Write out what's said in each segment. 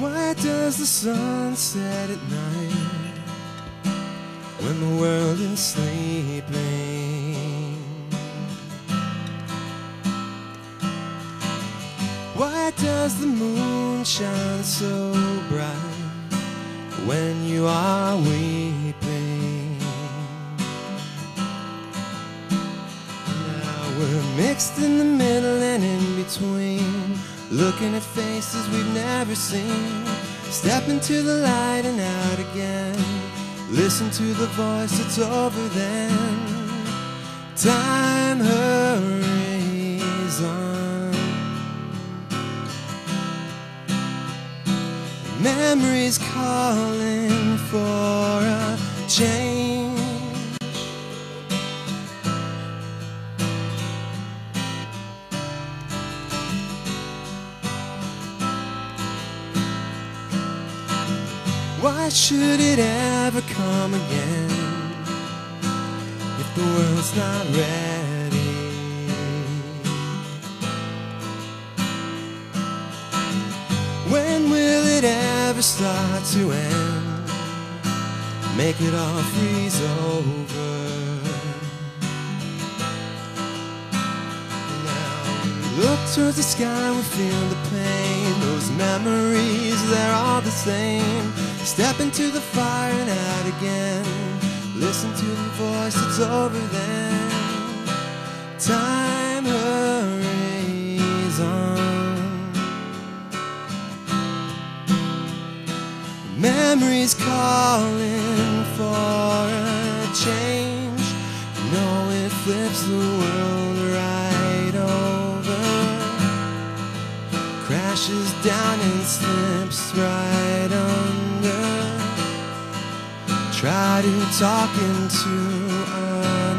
Why does the sun set at night when the world is sleeping? Why does the moon shine so bright when you are weeping? Now we're mixed in the middle and in between, looking at faces we've never seen. Step into the light and out again. Listen to the voice that's over then. Time hurries on. Memories calling for a change. Why should it ever come again if the world's not ready? When will it ever start to end? Make it all freeze over. Look towards the sky, we feel the pain. Those memories, they're all the same. Step into the fire and out again. Listen to the voice that's over then. Time hurries on. Memories calling for a change. No, it flips the world right over. Crashes down and slips right under. Try to talk into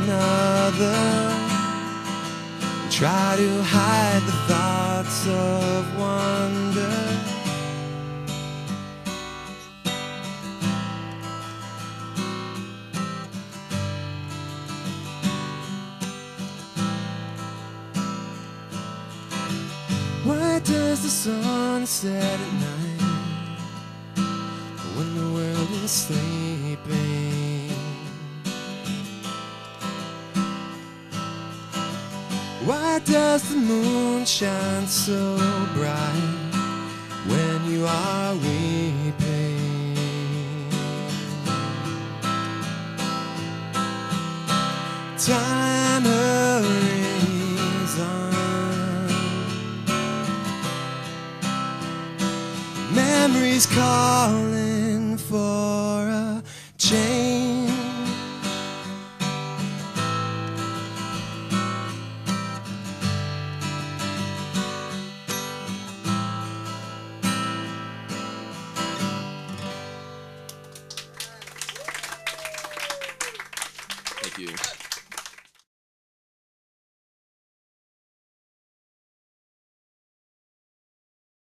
another. Try to hide the thoughts of wonder. Why does the sun set at night when the world is sleeping? Why does the moon shine so bright when you are weeping? Time hurries on. Memories calling for a change. Thank you.